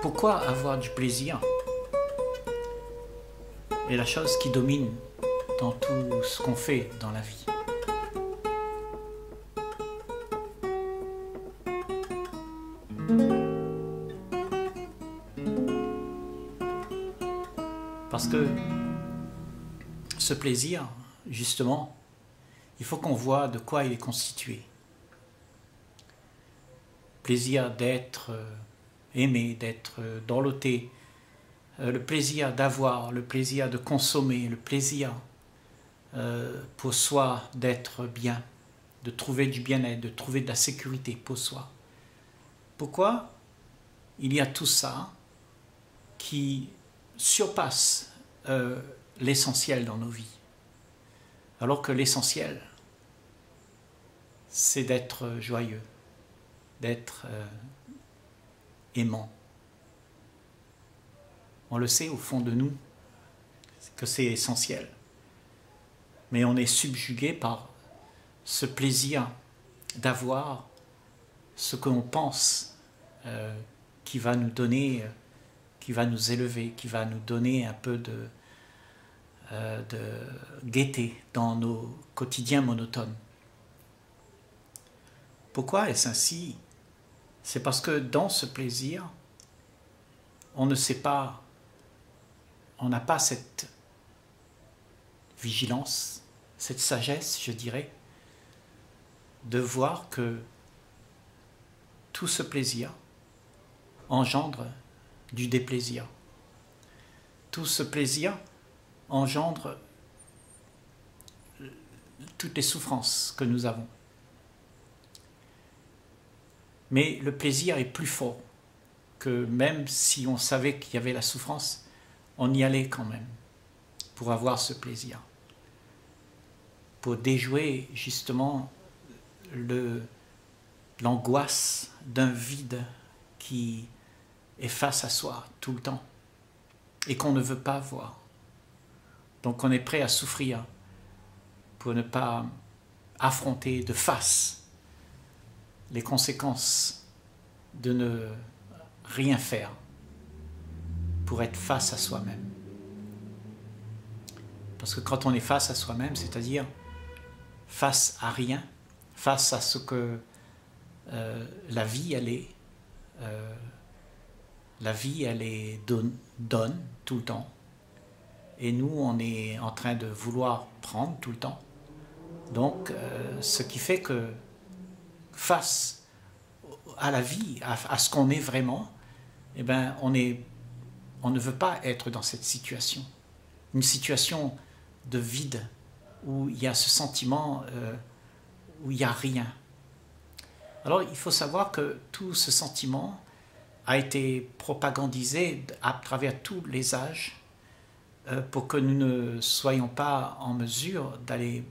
Pourquoi avoir du plaisir est la chose qui domine dans tout ce qu'on fait dans la vie. Parce que ce plaisir, justement, il faut qu'on voit de quoi il est constitué. Plaisir d'être aimé, d'être dorloté, le plaisir d'avoir, le plaisir de consommer, le plaisir pour soi d'être bien, de trouver du bien-être, de trouver de la sécurité pour soi. Pourquoi il y a tout ça qui surpasse l'essentiel dans nos vies, alors que l'essentiel, c'est d'être joyeux, d'être aimant. On le sait au fond de nous que c'est essentiel, mais on est subjugué par ce plaisir d'avoir ce que l'on pense qui va nous donner, qui va nous élever, qui va nous donner un peu de gaieté dans nos quotidiens monotones. Pourquoi est-ce ainsi? C'est parce que dans ce plaisir, on ne sait pas, on n'a pas cette vigilance, cette sagesse, je dirais, de voir que tout ce plaisir engendre du déplaisir. Tout ce plaisir engendre toutes les souffrances que nous avons. Mais le plaisir est plus fort que même si on savait qu'il y avait la souffrance, on y allait quand même pour avoir ce plaisir, pour déjouer justement l'angoisse d'un vide qui est face à soi tout le temps et qu'on ne veut pas voir. Donc on est prêt à souffrir pour ne pas affronter de face les conséquences de ne rien faire pour être face à soi-même. Parce que quand on est face à soi-même, c'est-à-dire face à rien, face à ce que la vie, elle est, donne tout le temps. Et nous, on est en train de vouloir prendre tout le temps. Donc, ce qui fait que face à la vie, à ce qu'on est vraiment, eh bien, on ne veut pas être dans cette situation. Une situation de vide, où il y a ce sentiment où il n'y a rien. Alors, il faut savoir que tout ce sentiment a été propagandisé à travers tous les âges pour que nous ne soyons pas en mesure d'aller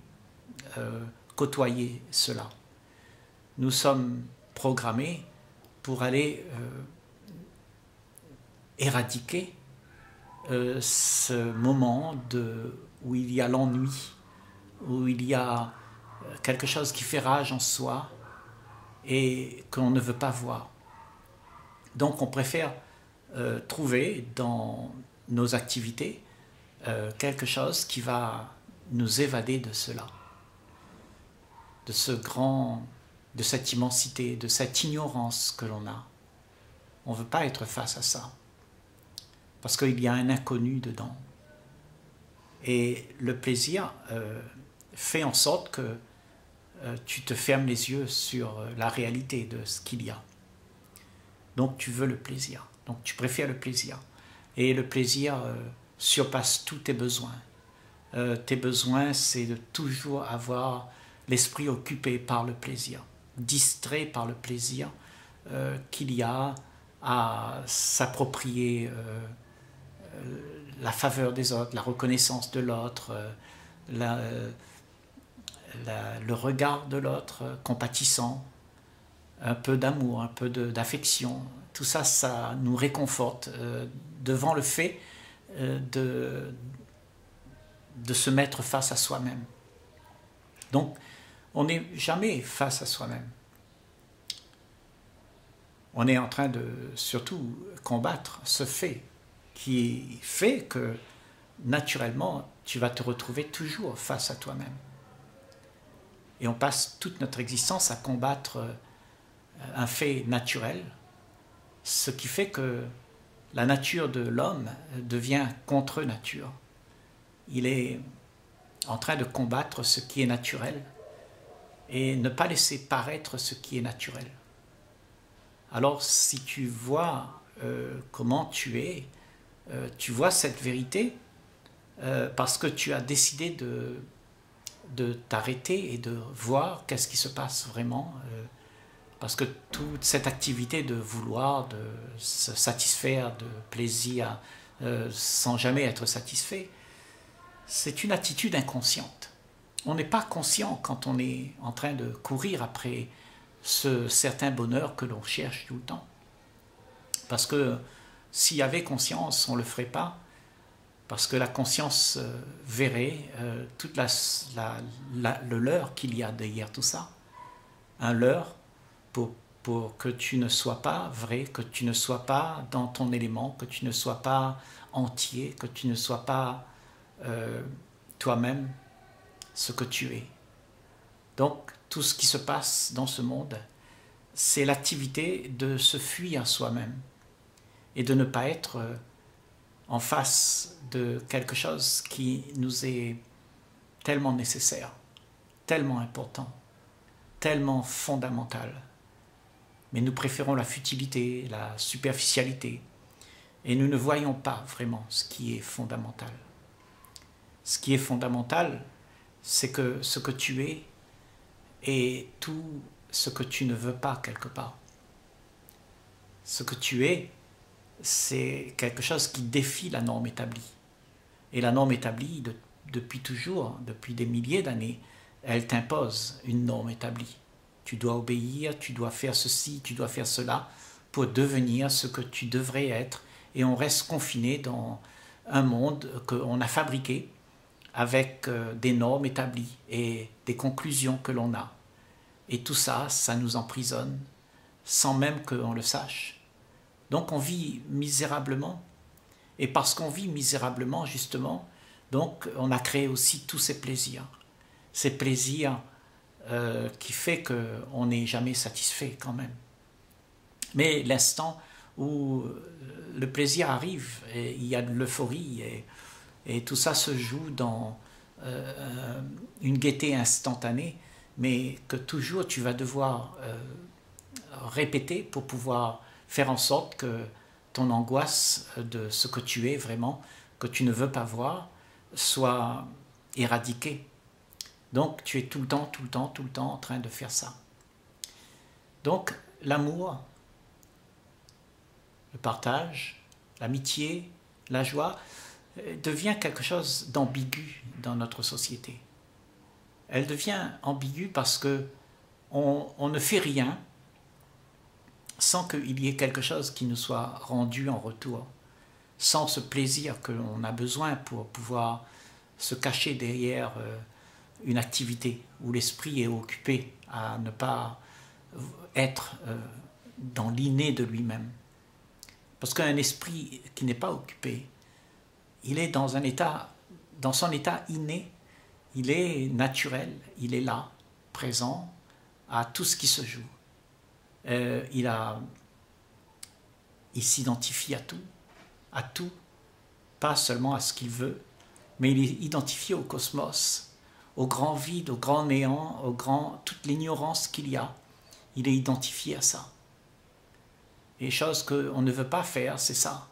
côtoyer cela. Nous sommes programmés pour aller éradiquer ce moment où il y a l'ennui, où il y a quelque chose qui fait rage en soi et qu'on ne veut pas voir. Donc on préfère trouver dans nos activités quelque chose qui va nous évader de cela, de cette immensité, de cette ignorance que l'on a. On ne veut pas être face à ça, parce qu'il y a un inconnu dedans. Et le plaisir fait en sorte que tu te fermes les yeux sur la réalité de ce qu'il y a. Donc tu veux le plaisir, donc tu préfères le plaisir. Et le plaisir surpasse tous tes besoins. Tes besoins, c'est de toujours avoir l'esprit occupé par le plaisir, distrait par le plaisir qu'il y a à s'approprier la faveur des autres, la reconnaissance de l'autre, le regard de l'autre compatissant, un peu d'amour, un peu d'affection, tout ça, ça nous réconforte devant le fait de se mettre face à soi-même. Donc, on n'est jamais face à soi-même. On est en train de, surtout, combattre ce fait qui fait que naturellement tu vas te retrouver toujours face à toi-même. Et on passe toute notre existence à combattre un fait naturel, ce qui fait que la nature de l'homme devient contre-nature. Il est en train de combattre ce qui est naturel et ne pas laisser paraître ce qui est naturel. Alors si tu vois comment tu es, tu vois cette vérité parce que tu as décidé de t'arrêter et de voir qu'est-ce qui se passe vraiment, parce que toute cette activité de vouloir, de se satisfaire, de plaisir sans jamais être satisfait, c'est une attitude inconsciente. On n'est pas conscient quand on est en train de courir après ce certain bonheur que l'on cherche tout le temps. Parce que s'il y avait conscience, on ne le ferait pas, parce que la conscience verrait toute le leurre qu'il y a derrière tout ça. Un leurre pour que tu ne sois pas vrai, que tu ne sois pas dans ton élément, que tu ne sois pas entier, que tu ne sois pas toi-même ce que tu es. Donc tout ce qui se passe dans ce monde, c'est l'activité de se fuir soi-même et de ne pas être en face de quelque chose qui nous est tellement nécessaire, tellement important, tellement fondamental. Mais nous préférons la futilité, la superficialité, et nous ne voyons pas vraiment ce qui est fondamental. Ce qui est fondamental, c'est que ce que tu es et tout ce que tu ne veux pas quelque part. Ce que tu es, c'est quelque chose qui défie la norme établie. Et la norme établie, depuis toujours, depuis des milliers d'années, elle t'impose une norme établie. Tu dois obéir, tu dois faire ceci, tu dois faire cela pour devenir ce que tu devrais être. Et on reste confiné dans un monde qu'on a fabriqué avec des normes établies et des conclusions que l'on a. Et tout ça, ça nous emprisonne sans même qu'on le sache. Donc on vit misérablement. Et parce qu'on vit misérablement, justement, donc on a créé aussi tous ces plaisirs. Ces plaisirs qui fait qu'on n'est jamais satisfait quand même. Mais l'instant où le plaisir arrive, et il y a de l'euphorie et tout ça se joue dans une gaieté instantanée, mais que toujours tu vas devoir répéter pour pouvoir faire en sorte que ton angoisse de ce que tu es vraiment, que tu ne veux pas voir, soit éradiquée. Donc tu es tout le temps, tout le temps, tout le temps en train de faire ça. Donc l'amour, le partage, l'amitié, la joie, devient quelque chose d'ambigu dans notre société. Elle devient ambiguë parce qu'on ne fait rien sans qu'il y ait quelque chose qui nous soit rendu en retour, sans ce plaisir que l'on a besoin pour pouvoir se cacher derrière une activité où l'esprit est occupé à ne pas être dans l'inné de lui-même. Parce qu'un esprit qui n'est pas occupé, il est dans un état, dans son état inné, il est naturel, il est là, présent à tout ce qui se joue. Il s'identifie à tout, pas seulement à ce qu'il veut, mais il est identifié au cosmos, au grand vide, au grand néant, toute l'ignorance qu'il y a, il est identifié à ça. Et chose qu'on ne veut pas faire, c'est ça.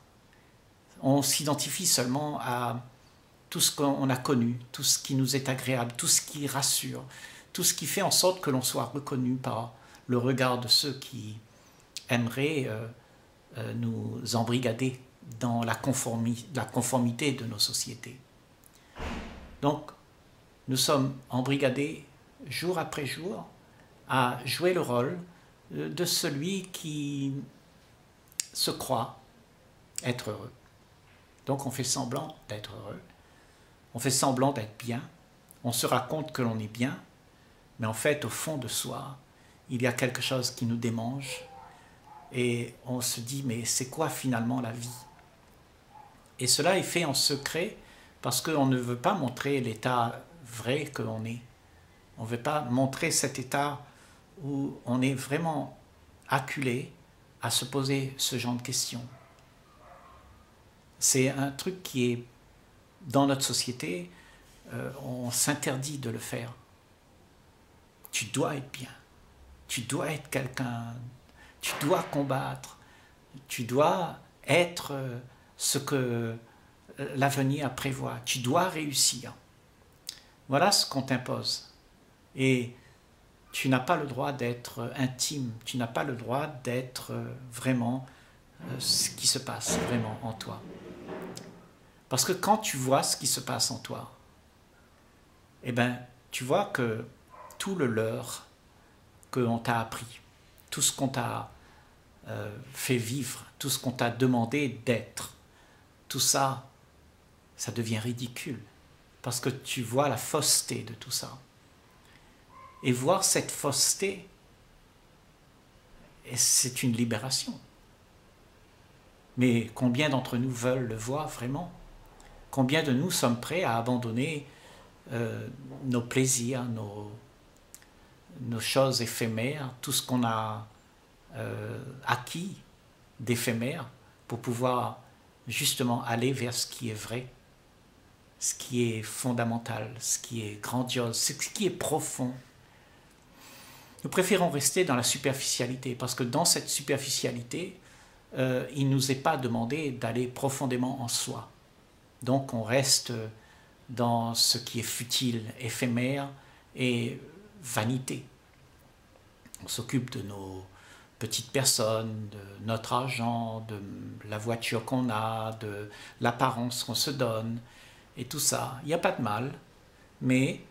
On s'identifie seulement à tout ce qu'on a connu, tout ce qui nous est agréable, tout ce qui rassure, tout ce qui fait en sorte que l'on soit reconnu par le regard de ceux qui aimeraient nous embrigader dans la conformité de nos sociétés. Donc, nous sommes embrigadés jour après jour à jouer le rôle de celui qui se croit être heureux. Donc on fait semblant d'être heureux, on fait semblant d'être bien, on se raconte que l'on est bien, mais en fait au fond de soi, il y a quelque chose qui nous démange, et on se dit mais c'est quoi finalement la vie? Et cela est fait en secret parce qu'on ne veut pas montrer l'état vrai que l'on est. On ne veut pas montrer cet état où on est vraiment acculé à se poser ce genre de questions. C'est un truc qui est, dans notre société, on s'interdit de le faire. Tu dois être bien, tu dois être quelqu'un, tu dois combattre, tu dois être ce que l'avenir prévoit, tu dois réussir. Voilà ce qu'on t'impose. Et tu n'as pas le droit d'être intime, tu n'as pas le droit d'être vraiment ce qui se passe vraiment en toi. Parce que quand tu vois ce qui se passe en toi, eh bien, tu vois que tout le leurre qu'on t'a appris, tout ce qu'on t'a fait vivre, tout ce qu'on t'a demandé d'être, tout ça, ça devient ridicule. Parce que tu vois la fausseté de tout ça. Et voir cette fausseté, c'est une libération. Mais combien d'entre nous veulent le voir vraiment? Combien de nous sommes prêts à abandonner nos plaisirs, nos choses éphémères, tout ce qu'on a acquis d'éphémère pour pouvoir justement aller vers ce qui est vrai, ce qui est fondamental, ce qui est grandiose, ce qui est profond? Nous préférons rester dans la superficialité, parce que dans cette superficialité, il ne nous est pas demandé d'aller profondément en soi. Donc on reste dans ce qui est futile, éphémère et vanité. On s'occupe de nos petites personnes, de notre argent, de la voiture qu'on a, de l'apparence qu'on se donne, et tout ça. Il n'y a pas de mal, mais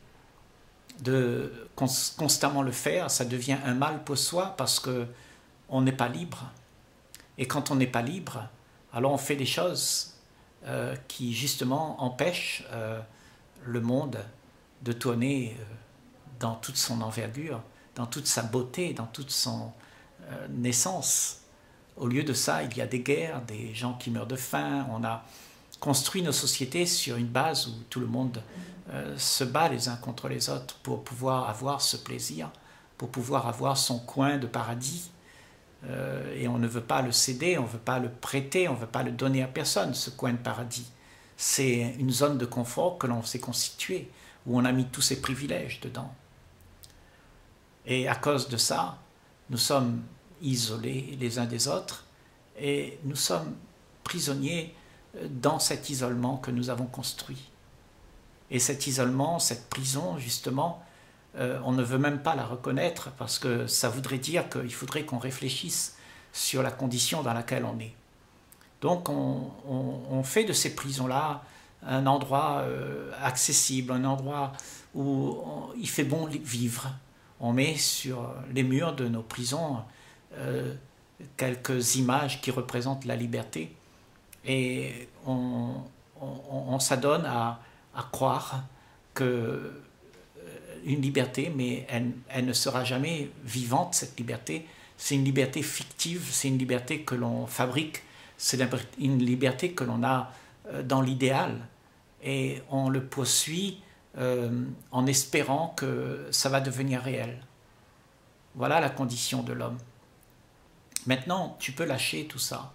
de constamment le faire, ça devient un mal pour soi parce qu'on n'est pas libre. Et quand on n'est pas libre, alors on fait des choses qui justement empêchent le monde de tourner dans toute son envergure, dans toute sa beauté, dans toute son naissance. Au lieu de ça, il y a des guerres, des gens qui meurent de faim. On a construit nos sociétés sur une base où tout le monde se bat les uns contre les autres pour pouvoir avoir ce plaisir, pour pouvoir avoir son coin de paradis. Et on ne veut pas le céder, on ne veut pas le prêter, on ne veut pas le donner à personne, ce coin de paradis. C'est une zone de confort que l'on s'est constituée, où on a mis tous ses privilèges dedans. Et à cause de ça, nous sommes isolés les uns des autres, et nous sommes prisonniers dans cet isolement que nous avons construit. Et cet isolement, cette prison, justement, on ne veut même pas la reconnaître parce que ça voudrait dire qu'il faudrait qu'on réfléchisse sur la condition dans laquelle on est. Donc on fait de ces prisons-là un endroit accessible, un endroit où il fait bon vivre. On met sur les murs de nos prisons quelques images qui représentent la liberté et on s'adonne à croire que une liberté, mais elle ne sera jamais vivante, cette liberté. C'est une liberté fictive, c'est une liberté que l'on fabrique, c'est une liberté que l'on a dans l'idéal. Et on le poursuit en espérant que ça va devenir réel. Voilà la condition de l'homme. Maintenant, tu peux lâcher tout ça.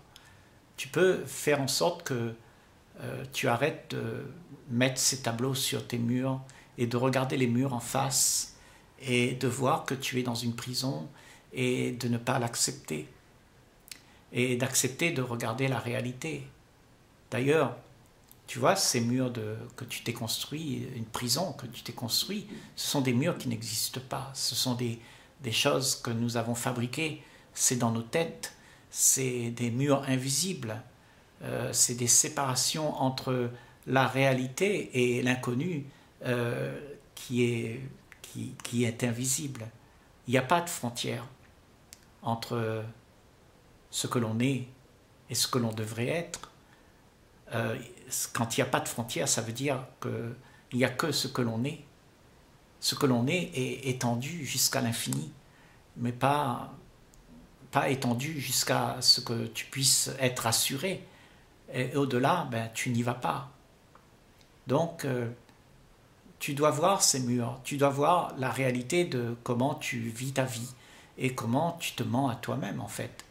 Tu peux faire en sorte que tu arrêtes de mettre ces tableaux sur tes murs, et de regarder les murs en face, et de voir que tu es dans une prison, et de ne pas l'accepter, et d'accepter de regarder la réalité. D'ailleurs, tu vois, ces murs que tu t'es construit, une prison que tu t'es construit, ce sont des murs qui n'existent pas, ce sont des choses que nous avons fabriquées, c'est dans nos têtes, c'est des murs invisibles, c'est des séparations entre la réalité et l'inconnu, qui est invisible. Il n'y a pas de frontière entre ce que l'on est et ce que l'on devrait être. Quand il n'y a pas de frontière, ça veut dire qu'il n'y a que ce que l'on est. Ce que l'on est étendu jusqu'à l'infini, mais pas pas étendue jusqu'à ce que tu puisses être assuré. Et au-delà, ben, tu n'y vas pas. Donc, tu dois voir ces murs, tu dois voir la réalité de comment tu vis ta vie et comment tu te mens à toi-même en fait.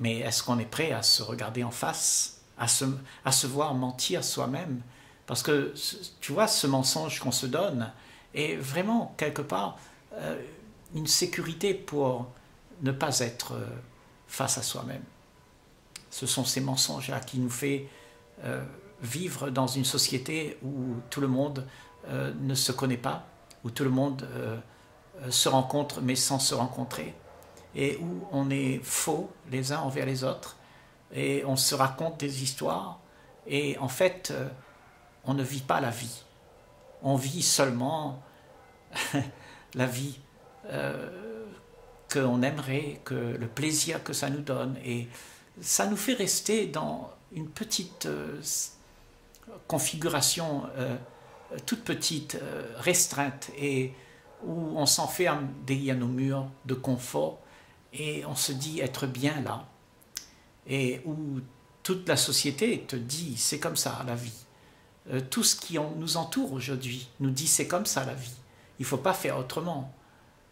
Mais est-ce qu'on est prêt à se regarder en face, à se voir mentir soi-même? Parce que, tu vois, ce mensonge qu'on se donne est vraiment, quelque part, une sécurité pour ne pas être face à soi-même. Ce sont ces mensonges-là qui nous fait vivre dans une société où tout le monde ne se connaît pas, où tout le monde se rencontre mais sans se rencontrer, et où on est faux les uns envers les autres, et on se raconte des histoires, et en fait, on ne vit pas la vie. On vit seulement la vie qu'on aimerait, que le plaisir que ça nous donne, et ça nous fait rester dans une petite configuration toute petite, restreinte, et où on s'enferme derrière nos murs de confort, et on se dit être bien là, et où toute la société te dit c'est comme ça la vie. Tout ce qui nous entoure aujourd'hui nous dit c'est comme ça la vie, il ne faut pas faire autrement,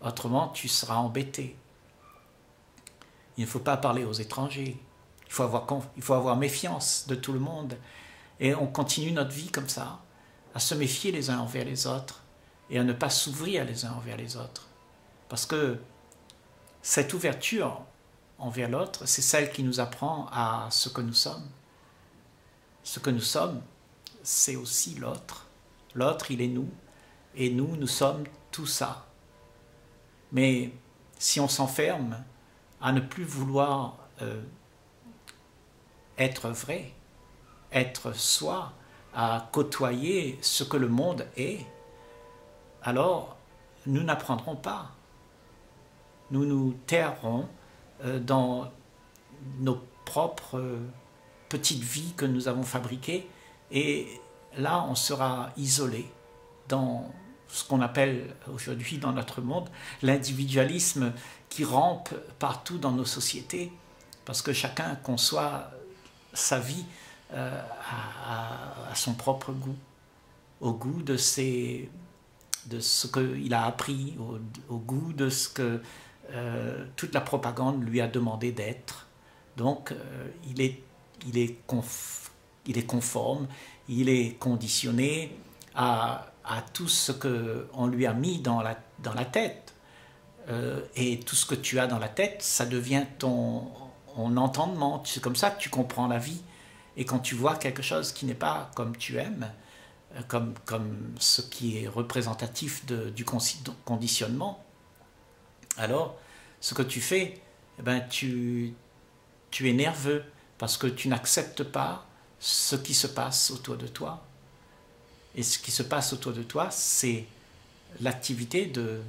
autrement tu seras embêté. Il ne faut pas parler aux étrangers, il faut avoir méfiance de tout le monde, et on continue notre vie comme ça, à se méfier les uns envers les autres, et à ne pas s'ouvrir les uns envers les autres. Parce que cette ouverture envers l'autre, c'est celle qui nous apprend à ce que nous sommes. Ce que nous sommes, c'est aussi l'autre. L'autre, il est nous, et nous, nous sommes tout ça. Mais si on s'enferme à ne plus vouloir être vrai, être soi, à côtoyer ce que le monde est, alors nous n'apprendrons pas. Nous nous tairons dans nos propres petites vies que nous avons fabriquées, et là on sera isolé dans ce qu'on appelle aujourd'hui dans notre monde l'individualisme qui rampe partout dans nos sociétés, parce que chacun conçoit sa vie à son propre goût, au goût de ce qu'il a appris, au goût de ce que toute la propagande lui a demandé d'être. Donc il est conforme, il est conditionné à tout ce qu'on lui a mis dans la tête. Et tout ce que tu as dans la tête, ça devient ton entendement. C'est comme ça que tu comprends la vie. Et quand tu vois quelque chose qui n'est pas comme tu aimes, comme ce qui est représentatif du conditionnement, alors ce que tu fais, eh ben, tu es nerveux parce que tu n'acceptes pas ce qui se passe autour de toi. Et ce qui se passe autour de toi, c'est l'activité de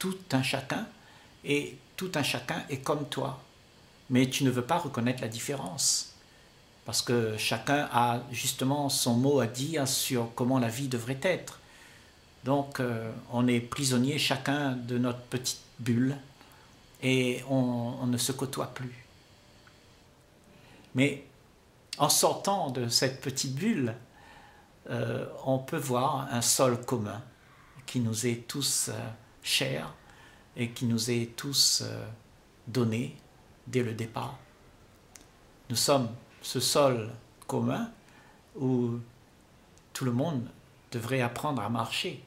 tout un chacun, et tout un chacun est comme toi. Mais tu ne veux pas reconnaître la différence. Parce que chacun a justement son mot à dire sur comment la vie devrait être. Donc on est prisonnier chacun de notre petite bulle, et on ne se côtoie plus. Mais en sortant de cette petite bulle, on peut voir un sol commun qui nous est tous cher, et qui nous est tous donné dès le départ. Nous sommes ce sol commun où tout le monde devrait apprendre à marcher.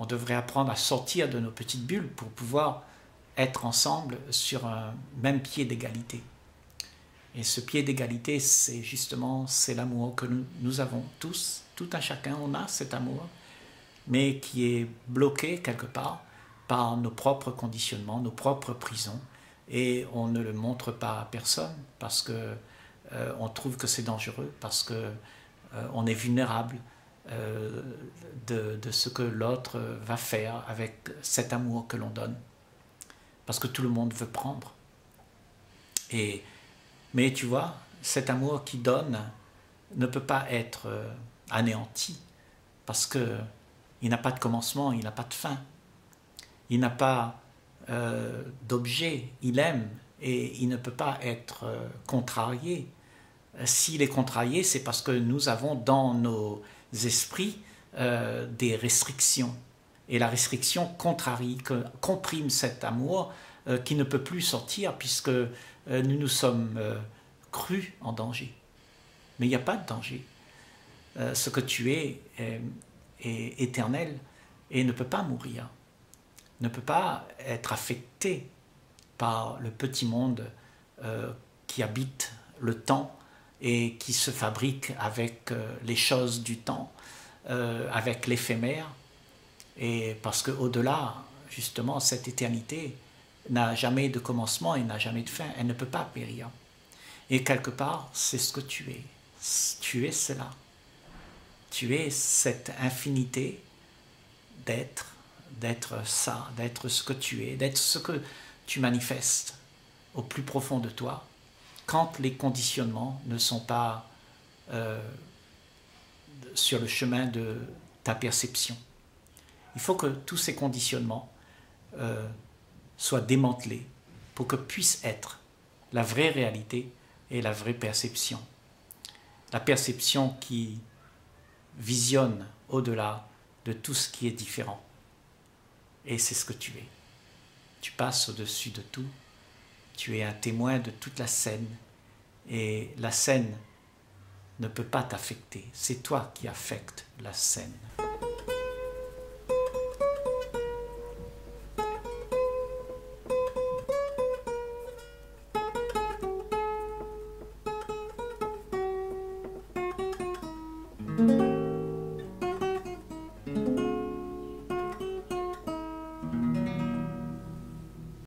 On devrait apprendre à sortir de nos petites bulles pour pouvoir être ensemble sur un même pied d'égalité. Et ce pied d'égalité, c'est justement l'amour que nous avons tous, tout un chacun, on a cet amour, mais qui est bloqué quelque part par nos propres conditionnements, nos propres prisons, et on ne le montre pas à personne parce que on trouve que c'est dangereux, parce qu'on est vulnérable de ce que l'autre va faire avec cet amour que l'on donne, parce que tout le monde veut prendre. Mais tu vois, cet amour qui donne ne peut pas être anéanti, parce qu'il n'a pas de commencement, il n'a pas de fin, il n'a pas d'objets il aime et il ne peut pas être contrarié. S'il est contrarié, c'est parce que nous avons dans nos esprits des restrictions. Et la restriction contrarie, comprime cet amour qui ne peut plus sortir puisque nous nous sommes crus en danger. Mais il n'y a pas de danger. Ce que tu es est éternel et ne peut pas mourir, ne peut pas être affecté par le petit monde qui habite le temps et qui se fabrique avec les choses du temps, avec l'éphémère, et parce qu'au-delà, justement, cette éternité n'a jamais de commencement et n'a jamais de fin, elle ne peut pas périr. Et quelque part, c'est ce que tu es. Tu es cela. Tu es cette infinité d'être ça, d'être ce que tu es, d'être ce que tu manifestes au plus profond de toi, quand les conditionnements ne sont pas sur le chemin de ta perception. Il faut que tous ces conditionnements soient démantelés pour que puisse être la vraie réalité et la vraie perception. La perception qui visionne au-delà de tout ce qui est différent. Et c'est ce que tu es. Tu passes au-dessus de tout. Tu es un témoin de toute la scène. Et la scène ne peut pas t'affecter. C'est toi qui affectes la scène.